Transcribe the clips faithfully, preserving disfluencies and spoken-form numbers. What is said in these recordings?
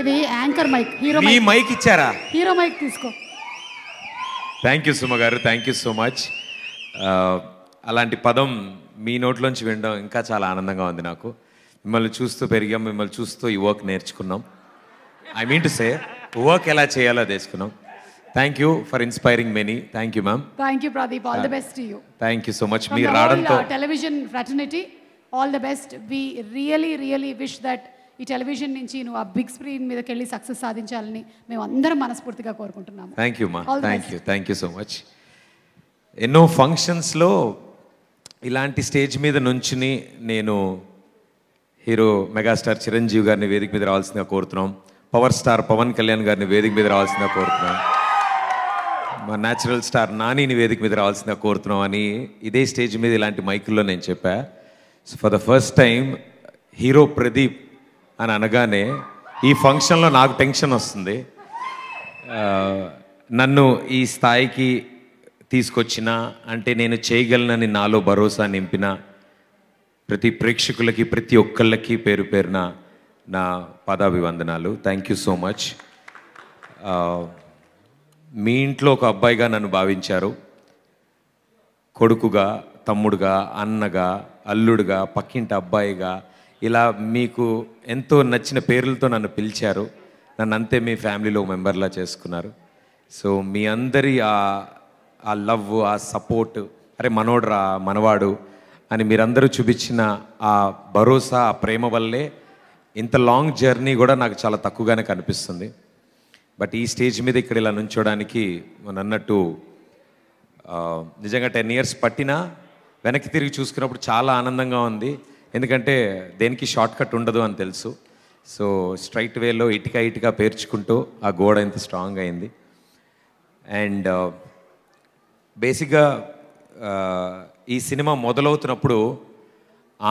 ఇది anchor mic hero mic మీ mic ఇచ్చారా హీరో మైక్ తీసుకో థాంక్యూ సుమగారు థాంక్యూ సో మచ్ అలాంటి పదం మీ నోట్లోంచి వినడం ఇంకా చాలా ఆనందంగా ఉంది నాకు మిమ్మల్ని చూస్తూ పెరిగాం మిమ్మల్ని చూస్తూ ఈ వర్క్ నేర్చుకున్నాం I mean to say work ఎలా చేయాలో తెలుసుకున్నాం thank you for inspiring many thank you ma'am thank you Pradeep all the best to you thank you so much మీ రావడంతో television fraternity all the best we really really wish that ఈ television నుంచి నువ్వు ఆ big screen మీదకి వెళ్ళి సక్సెస్ సాధించాలని మేము అందరం మనస్ఫూర్తిగా కోరుకుంటున్నాము థ్యాంక్ యూ మా thank you thank you so much ఎన్నో ఫంక్షన్స్లో ఇలాంటి స్టేజ్ మీద నుంచుని నేను హీరో మెగాస్టార్ చిరంజీవి గారిని వేదిక మీద రావాల్సిందిగా కోరుతున్నాం పవర్ స్టార్ పవన్ కళ్యాణ్ గారిని వేదిక మీద రావాల్సిందిగా కోరుతున్నాం మా న్యాచురల్ స్టార్ నానిని వేదిక మీద రావాల్సిందిగా కోరుతున్నాం అని ఇదే స్టేజ్ మీద ఇలాంటి మైకుల్లో నేను చెప్పా so for the first time hero Pradeep అని అనగానే ఈ ఫంక్షన్లో నాకు టెన్షన్ వస్తుంది నన్ను ఈ స్థాయికి తీసుకొచ్చిన అంటే నేను చేయగలనని నాలో భరోసా నింపిన ప్రతి ప్రేక్షకులకి ప్రతి ఒక్కళ్ళకి పేరు పేరున నా పాదాభివందనాలు థ్యాంక్ యూ సో మచ్ మీ ఇంట్లో ఒక అబ్బాయిగా నన్ను భావించారు కొడుకుగా తమ్ముడుగా అన్నగా అల్లుడుగా పక్కింటి అబ్బాయిగా ఇలా మీకు ఎంతో నచ్చిన పేర్లతో నన్ను పిలిచారు నన్ను అంతే మీ ఫ్యామిలీలో మెంబర్లా చేసుకున్నారు సో మీ అందరి ఆ లవ్ ఆ సపోర్ట్ అరే మనోడు రా మనవాడు అని మీరందరూ చూపించిన ఆ భరోసా ఆ ప్రేమ వల్లే ఇంత లాంగ్ జర్నీ కూడా నాకు చాలా తక్కువగానే కనిపిస్తుంది బట్ ఈ స్టేజ్ మీద ఇక్కడ ఇలా నుంచోడానికి మన అన్నట్టు నిజంగా టెన్ ఇయర్స్ పట్టినా వెనక్కి తిరిగి చూసుకున్నప్పుడు చాలా ఆనందంగా ఉంది ఎందుకంటే దేనికి షార్ట్ కట్ ఉండదు అని తెలుసు సో స్ట్రైట్ వేలో ఇటుక ఇటుక పేర్చుకుంటూ ఆ గోడ ఇంత స్ట్రాంగ్ అయింది అండ్ బేసిక్గా ఈ సినిమా మొదలవుతున్నప్పుడు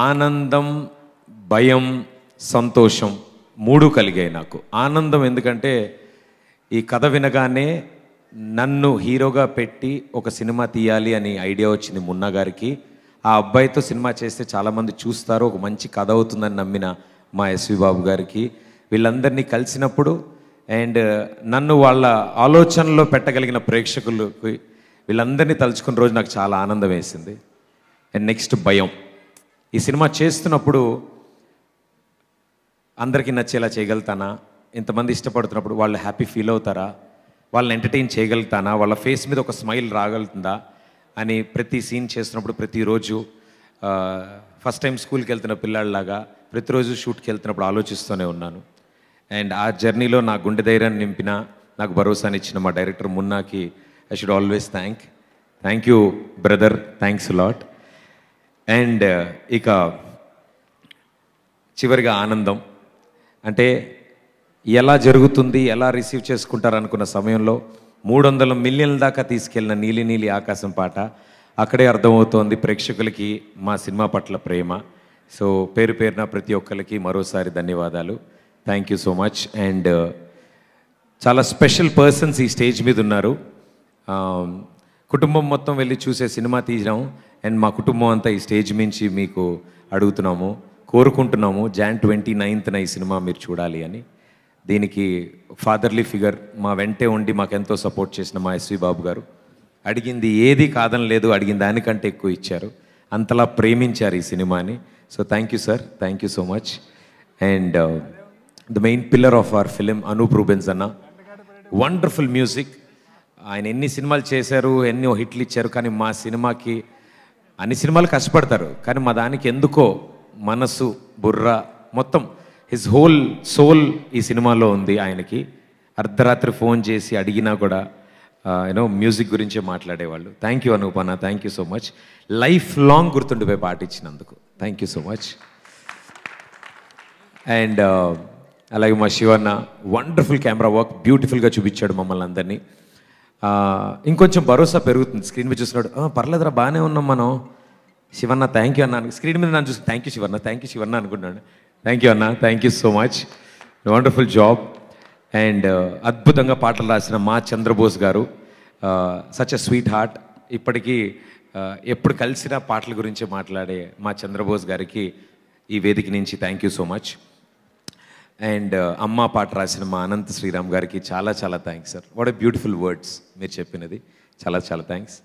ఆనందం భయం సంతోషం మూడు కలిగాయి నాకు ఆనందం ఎందుకంటే ఈ కథ వినగానే నన్ను హీరోగా పెట్టి ఒక సినిమా తీయాలి అని ఐడియా వచ్చింది మున్నా గారికి ఆ అబ్బాయితో సినిమా చేస్తే చాలామంది చూస్తారు ఒక మంచి కథ అవుతుందని నమ్మిన మా ఎస్వి బాబు గారికి వీళ్ళందరినీ కలిసినప్పుడు అండ్ నన్ను వాళ్ళ ఆలోచనలో పెట్టగలిగిన ప్రేక్షకులకి వీళ్ళందరినీ తలుచుకున్న రోజు నాకు చాలా ఆనందం వేసింది అండ్ నెక్స్ట్ భయం ఈ సినిమా చేస్తున్నప్పుడు అందరికీ నచ్చేలా చేయగలుగుతానా ఇంతమంది ఇష్టపడుతున్నప్పుడు వాళ్ళు హ్యాపీ ఫీల్ అవుతారా వాళ్ళని ఎంటర్టైన్ చేయగలుగుతానా వాళ్ళ ఫేస్ మీద ఒక స్మైల్ రాగలుగుతుందా అని ప్రతి సీన్ చేస్తున్నప్పుడు ప్రతిరోజు ఫస్ట్ టైం స్కూల్కి వెళ్తున్న పిల్లాడిలాగా ప్రతిరోజు షూట్కి వెళ్తున్నప్పుడు ఆలోచిస్తూనే ఉన్నాను అండ్ ఆ జర్నీలో నా గుండె ధైర్యాన్ని నింపిన నాకు భరోసాని ఇచ్చిన మా డైరెక్టర్ మున్నాకి I should always thank thank you brother thanks lot and ఇక చివరిగా ఆనందం అంటే ఎలా జరుగుతుంది ఎలా రిసీవ్ చేసుకుంటారు అనుకున్న సమయంలో మూడు వందల మిలియన్ల దాకా తీసుకెళ్లిన నీలి నీలి ఆకాశం పాట అక్కడే అర్థమవుతోంది ప్రేక్షకులకి మా సినిమా పట్ల ప్రేమ సో పేరు పేరున ప్రతి ఒక్కరికి మరోసారి ధన్యవాదాలు thank you so much and చాలా స్పెషల్ పర్సన్స్ ఈ స్టేజ్ మీద ఉన్నారు కుటుంబం మొత్తం వెళ్ళి చూసే సినిమా తీసినాం అండ్ మా కుటుంబం అంతా ఈ స్టేజ్ మించి మీకు అడుగుతున్నాము కోరుకుంటున్నాము జాన్ ట్వంటీ నైన్త్న ఈ సినిమా మీరు చూడాలి అని దీనికి ఫాదర్లీ ఫిగర్ మా వెంటే ఉండి మాకెంతో సపోర్ట్ చేసిన మా ఎస్వి బాబు గారు అడిగింది ఏది కాదని లేదు అడిగిన దానికంటే ఎక్కువ ఇచ్చారు అంతలా ప్రేమించారు ఈ సినిమాని so thank you sir thank you so much and the main pillar of our film Anup Rubens అన్న వండర్ఫుల్ మ్యూజిక్ ఆయన ఎన్ని సినిమాలు చేశారు ఎన్నో హిట్లు ఇచ్చారు కానీ మా సినిమాకి అన్ని సినిమాలు కష్టపడతారు కానీ మా దానికి ఎందుకో మనసు బుర్ర మొత్తం హిజ్ హోల్ సోల్ ఈ సినిమాలో ఉంది ఆయనకి అర్ధరాత్రి ఫోన్ చేసి అడిగినా కూడా యూనో మ్యూజిక్ గురించే మాట్లాడేవాళ్ళు థ్యాంక్ యూ అనూప్ అన్న thank you so much life long గుర్తుండిపోయి పాట ఇచ్చినందుకు thank you so much and అలాగే మా శివన్న వండర్ఫుల్ కెమెరా వర్క్ బ్యూటిఫుల్గా చూపించాడు మమ్మల్ని అందరినీ ఇంకొంచెం భరోసా పెరుగుతుంది స్క్రీన్ మీద చూసినాడు పర్లేదురా బాగానే ఉన్నాం మనం శివన్న థ్యాంక్ యూ అన్న స్క్రీన్ మీద నన్ను చూసి thank you Shivanna thank you Shivanna అనుకున్నాడు థ్యాంక్ యూ అన్న thank you so much wonderful job and అద్భుతంగా పాటలు రాసిన మా చంద్రబోస్ గారు సచ్ ఎ స్వీట్ హార్ట్ ఇప్పటికీ ఎప్పుడు కలిసినా పాటల గురించి మాట్లాడే మా చంద్రబోస్ గారికి ఈ వేదిక నుంచి thank you so much. And అమ్మ పాట రాసిన మా అనంత్ శ్రీరామ్ గారికి చాలా చాలా thanks sir. What a beautiful words మీరు చెప్పినది, చాలా చాలా థ్యాంక్స్.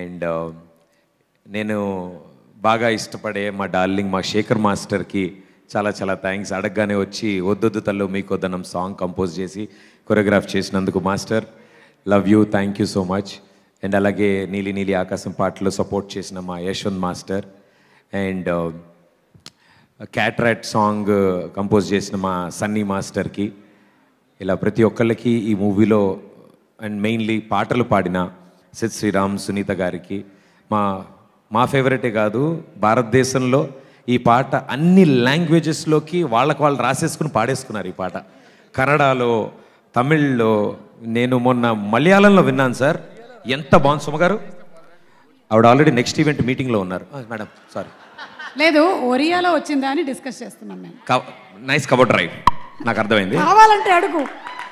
అండ్ నేను బాగా ఇష్టపడే మా డార్లింగ్ మా శేఖర్ మాస్టర్కి చాలా చాలా థ్యాంక్స్. అడగగానే వచ్చి వద్దొద్దు తల్లో మీకొద్దనం సాంగ్ కంపోజ్ చేసి కొరియోగ్రాఫ్ చేసినందుకు master love you, thank you so much. And అలాగే నీలి నీలి ఆకాశం పాటలో సపోర్ట్ చేసిన మా యశ్వంత్ మాస్టర్, అండ్ క్యాట్రాట్ సాంగ్ కంపోజ్ చేసిన మా సన్నీ మాస్టర్కి, ఇలా ప్రతి ఒక్కళ్ళకి ఈ మూవీలో అండ్ మెయిన్లీ పాటలు పాడిన సిత్ శ్రీరామ్ సునీత గారికి, మా మా ఫేవరెటే కాదు భారతదేశంలో ఈ పాట అన్ని లాంగ్వేజెస్లోకి వాళ్ళకు వాళ్ళు రాసేసుకుని పాడేసుకున్నారు. ఈ పాట కన్నడలో, తమిళ్లో, నేను మొన్న మలయాళంలో విన్నాను సార్. ఎంత బాగుంది సుమ గారు. ఆవిడ ఆల్రెడీ నెక్స్ట్ ఈవెంట్ మీటింగ్లో ఉన్నారు మేడం. సారీ, లేదు ఒరియాలో వచ్చిందా అని డిస్కస్ చేస్తున్నాం మేము. నైస్ కబోర్డ్ రైట్, నాకు అర్థమైంది. కావాలంటే అడుగు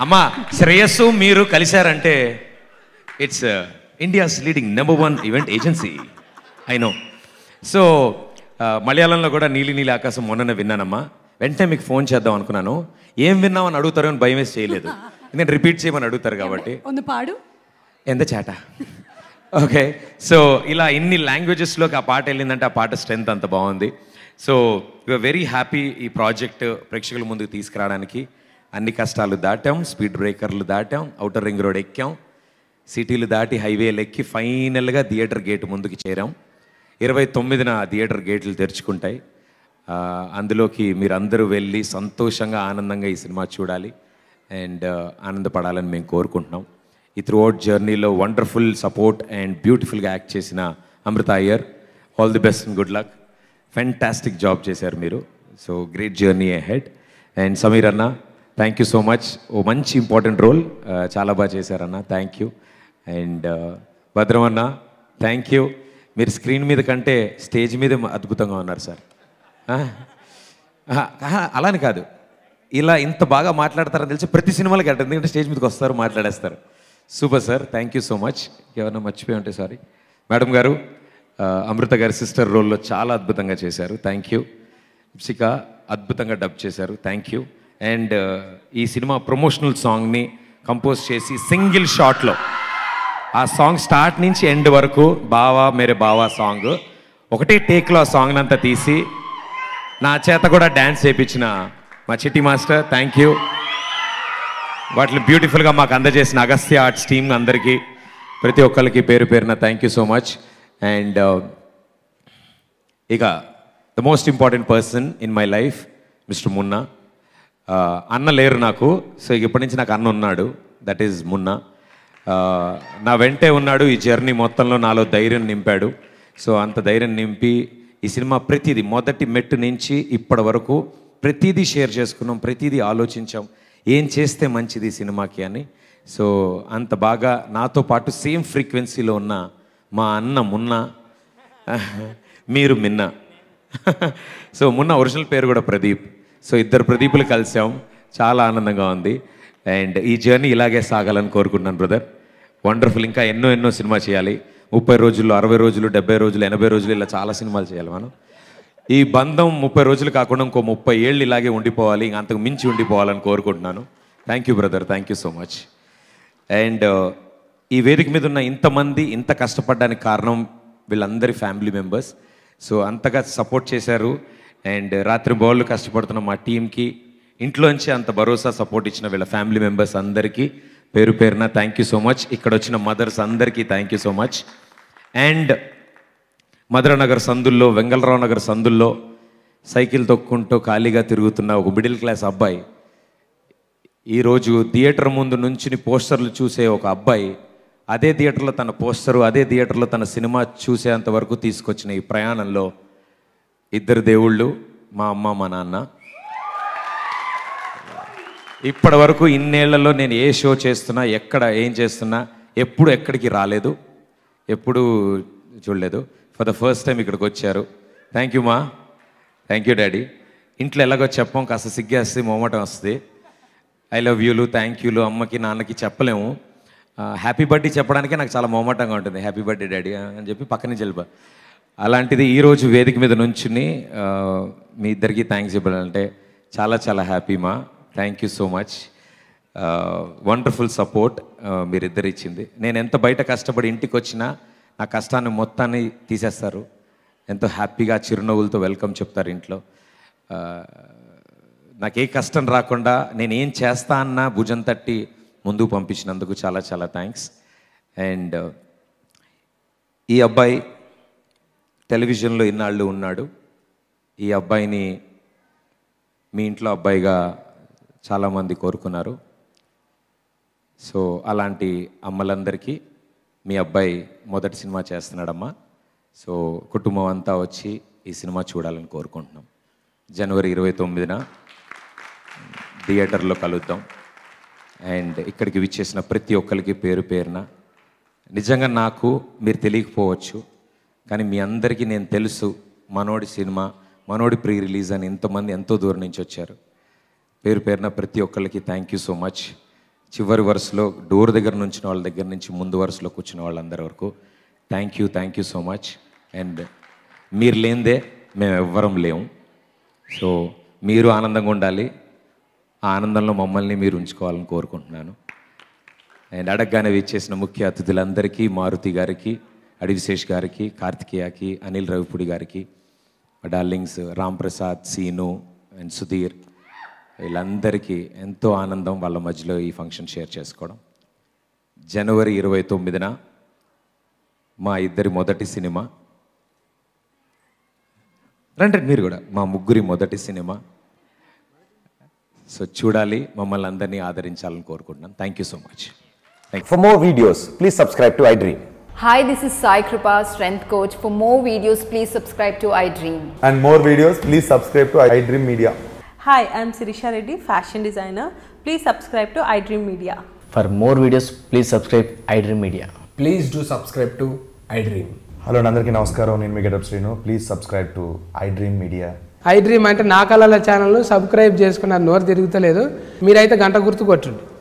అమ్మా. శ్రేయస్సు మీరు కలిశారంటే it's India's leading number one event agency, I know. So మలయాళంలో కూడా నీలి నీలి ఆకాశం మొన్ననే విన్నానమ్మా. వెంటనే మీకు ఫోన్ చేద్దాం అనుకున్నాను, ఏం విన్నామని అడుగుతారో అని భయం వేసి చేయలేదు, నేను రిపీట్ చేయమని అడుగుతారు కాబట్టి. పాడు ఎంత చేట. ఓకే, సో ఇలా ఇన్ని లాంగ్వేజెస్లోకి ఆ పాట వెళ్ళిందంటే ఆ పాట స్ట్రెంత్ అంత బాగుంది. సో యూఆర్ వెరీ హ్యాపీ ఈ ప్రాజెక్ట్ ప్రేక్షకుల ముందుకు తీసుకురావడానికి. అన్ని కష్టాలు దాటాం, స్పీడ్ బ్రేకర్లు దాటాం, అవుటర్ రింగ్ రోడ్ ఎక్కాం, సిటీలు దాటి హైవేలు ఎక్కి ఫైనల్గా థియేటర్ గేట్ ముందుకు చేరాం. ఇరవై తొమ్మిదిన థియేటర్ గేట్లు తెరుచుకుంటాయి. అందులోకి మీరందరూ వెళ్ళి సంతోషంగా ఆనందంగా ఈ సినిమా చూడాలి అండ్ ఆనందపడాలని మేము కోరుకుంటున్నాం. ఈ త్రూఅవుట్ జర్నీలో వండర్ఫుల్ సపోర్ట్ అండ్ బ్యూటిఫుల్గా యాక్ట్ చేసిన అమృత Iyer, all the best and good luck. Fantastic job చేశారు మీరు. So great journey ahead. And Sameer అన్న, థ్యాంక్ యూ సో మచ్. ఓ మంచి ఇంపార్టెంట్ రోల్ చాలా బాగా చేశారన్న, థ్యాంక్ యూ. అండ్ భద్రం అన్న, థ్యాంక్ యూ. మీరు స్క్రీన్ మీద కంటే స్టేజ్ మీద అద్భుతంగా ఉన్నారు సార్. అలానే కాదు, ఇలా ఇంత బాగా మాట్లాడతారని తెలిసి ప్రతి సినిమాలకి అంటారు, ఎందుకంటే స్టేజ్ మీదకి వస్తారు మాట్లాడేస్తారు. Super sir, thank you so much. ఎవరన్నా మర్చిపోయి ఉంటే సారీ. మేడం గారు అమృత గారి సిస్టర్ రోల్లో చాలా అద్భుతంగా చేశారు, థ్యాంక్ యూ. ఇప్సిక అద్భుతంగా డబ్ చేశారు, థ్యాంక్ యూ. అండ్ ఈ సినిమా ప్రమోషనల్ సాంగ్ని కంపోజ్ చేసి సింగిల్ షాట్లో ఆ సాంగ్ స్టార్ట్ నుంచి ఎండ్ వరకు బావా మేరే బావా సాంగ్ ఒకటే టేక్లో ఆ సాంగ్ అంతా తీసి నా చేత కూడా డ్యాన్స్ చేయించిన మా చిట్టి మాస్టర్, థ్యాంక్ యూ. వాటిని బ్యూటిఫుల్గా మాకు అందజేసిన అగస్త్య ఆర్ట్స్ టీమ్ అందరికీ, ప్రతి ఒక్కరికి పేరు పేరున thank you so much. And ఇక the most important person in my life mister Munna. అన్న లేరు నాకు, సో ఇప్పటి నుంచి నాకు అన్న ఉన్నాడు, దట్ ఈజ్ మున్నా. నా వెంటే ఉన్నాడు ఈ జర్నీ మొత్తంలో, నాలో ధైర్యం నింపాడు. సో అంత ధైర్యం నింపి ఈ సినిమా ప్రతిదీ మొదటి మెట్టు నుంచి ఇప్పటి వరకు ప్రతిదీ షేర్ చేసుకున్నాం, ప్రతిదీ ఆలోచించాం, ఏం చేస్తే మంచిది సినిమాకి అని. సో అంత బాగా నాతో పాటు సేమ్ ఫ్రీక్వెన్సీలో ఉన్న మా అన్న మున్నా, మీరు మిన్నా. సో మున్నా ఒరిజినల్ పేరు కూడా ప్రదీప్. సో ఇద్దరు ప్రదీపులు కలిసాం, చాలా ఆనందంగా ఉంది. అండ్ ఈ జర్నీ ఇలాగే సాగాలని కోరుకుంటున్నాను బ్రదర్. వండర్ఫుల్, ఇంకా ఎన్నో ఎన్నో సినిమా చేయాలి. ముప్పై రోజులు, అరవై రోజులు, డెబ్బై రోజులు, ఎనభై రోజులు, ఇలా చాలా సినిమాలు చేయాలి మనం. ఈ బంధం ముప్పై రోజులు కాకుండా ఇంకో ముప్పై ఏళ్ళు ఇలాగే ఉండిపోవాలి, ఇంకా అంతకు మించి ఉండిపోవాలని కోరుకుంటున్నాను. Thank you brother, thank you so much. And ఈ వేదిక మీద ఉన్న ఇంతమంది ఇంత కష్టపడడానికి కారణం వీళ్ళందరి ఫ్యామిలీ మెంబర్స్. సో అంతగా సపోర్ట్ చేశారు. అండ్ రాత్రి బౌళ్ళు కష్టపడుతున్న మా టీంకి, ఇంట్లోంచి అంత భరోసా సపోర్ట్ ఇచ్చిన వీళ్ళ ఫ్యామిలీ మెంబర్స్ అందరికీ పేరు పేరున థ్యాంక్ యూ సో మచ్. ఇక్కడ వచ్చిన మదర్స్ అందరికీ thank you so much. And Madhuranagar సందుల్లో, వెంగళరావు నగర్ సందుల్లో సైకిల్ తొక్కుంటూ ఖాళీగా తిరుగుతున్న ఒక మిడిల్ క్లాస్ అబ్బాయి, ఈరోజు థియేటర్ ముందు నుంచుని పోస్టర్లు చూసే ఒక అబ్బాయి, అదే థియేటర్లో తన పోస్టరు, అదే థియేటర్లో తన సినిమా చూసేంత వరకు తీసుకొచ్చిన ఈ ప్రయాణంలో ఇద్దరు దేవుళ్ళు మా అమ్మ మా నాన్న. ఇప్పటి వరకు ఇన్నేళ్లలో నేను ఏ షో చేస్తున్నా, ఎక్కడ ఏం చేస్తున్నా ఎప్పుడు ఎక్కడికి రాలేదు, ఎప్పుడూ చూడలేదు. ఫర్ ద ఫస్ట్ టైం ఇక్కడికి వచ్చారు. థ్యాంక్ యూ మా, థ్యాంక్ యూ డాడీ. ఇంట్లో ఎలాగో చెప్పం, కాస్త సిగ్గేస్తుంది, మొహమాటం వస్తుంది. ఐ లవ్ యూలు, థ్యాంక్ యూలు అమ్మకి నాన్నకి చెప్పలేము. హ్యాపీ బర్త్డే చెప్పడానికే నాకు చాలా మోమటంగా ఉంటుంది. హ్యాపీ బర్త్డే డాడీ అని చెప్పి పక్కనే చెల్లిపా. అలాంటిది ఈరోజు వేదిక మీద నుంచుని మీ ఇద్దరికి థ్యాంక్స్ చెప్పాలంటే చాలా చాలా హ్యాపీ మా. Thank you so much. Wonderful support మీరిద్దరు ఇచ్చింది. నేను ఎంత బయట కష్టపడి ఇంటికి వచ్చినా నా కష్టాన్ని మొత్తాన్ని తీసేస్తారు. ఎంతో హ్యాపీగా చిరునవ్వులతో వెల్కమ్ చెప్తారు ఇంట్లో. నాకు ఏ కష్టం రాకుండా నేను ఏం చేస్తా అన్నా భుజం తట్టి ముందుకు పంపించినందుకు చాలా చాలా థ్యాంక్స్. అండ్ ఈ అబ్బాయి టెలివిజన్లో ఇన్నాళ్ళు ఉన్నాడు. ఈ అబ్బాయిని మీ ఇంట్లో అబ్బాయిగా చాలామంది కోరుకున్నారు. సో అలాంటి అమ్మలందరికీ మీ అబ్బాయి మొదటి సినిమా చేస్తున్నాడమ్మా. సో కుటుంబం అంతా వచ్చి ఈ సినిమా చూడాలని కోరుకుంటున్నాం. జనవరి ఇరవై తొమ్మిదిన థియేటర్లో కలుద్దాం. అండ్ ఇక్కడికి విచ్చేసిన ప్రతి ఒక్కరికి పేరు పేరున నిజంగా నాకు మీరు తెలియకపోవచ్చు, కానీ మీ అందరికీ నేను తెలుసు మనోడి సినిమా మనోడి ప్రీ రిలీజ్ అని ఇంతమంది ఎంతో దూరం నుంచి వచ్చారు. పేరు పేరున ప్రతి ఒక్కరికి థ్యాంక్ యూ సో మచ్. చివరి వరుసలో డోర్ దగ్గర నుంచి వాళ్ళ దగ్గర నుంచి ముందు వరుసలో కూర్చున్న వాళ్ళందరి వరకు thank you thank you so much. And మీరు లేనిదే మేము ఎవ్వరం లేము. సో మీరు ఆనందంగా ఉండాలి, ఆ ఆనందంలో మమ్మల్ని మీరు ఉంచుకోవాలని కోరుకుంటున్నాను. అండ్ అడగగానే విచ్చేసిన ముఖ్య అతిథులందరికీ, మారుతి గారికి, అడివిశేష్ గారికి, కార్తికేయకి, అనిల్ రవిపూడి గారికి, డార్లింగ్స్ రామ్ ప్రసాద్, సీను అండ్ సుధీర్, వీళ్ళందరికీ ఎంతో ఆనందం వాళ్ళ మధ్యలో ఈ ఫంక్షన్ షేర్ చేసుకోవడం. జనవరి ఇరవై తొమ్మిదిన మా ఇద్దరి మొదటి సినిమా, రండి మీరు కూడా, మా ముగ్గురి మొదటి సినిమా. సో చూడాలి, మమ్మల్ని అందరినీ ఆదరించాలని కోరుకుంటున్నాను. Thank you so much. For more videos please subscribe to I dream. Hi, this is Sai Krupa, strength coach. For more videos, please subscribe to I Dream. And more videos, please subscribe to I Dream Media. Hi, I am Sirisha Reddy, fashion designer. Please subscribe to I Dream Media. For more videos, please subscribe I Dream Media. Please do subscribe to I Dream. Hello, Nandarki Namaskaram. Nenu Madh Anant Sri Ram. Please subscribe to I Dream Media. I Dream అంటే నా కళల channel subscribe చేసుకున్నారు. నోరు తిరుగుతలేదు. మీరైతే గంట గుర్తు కొట్టండి.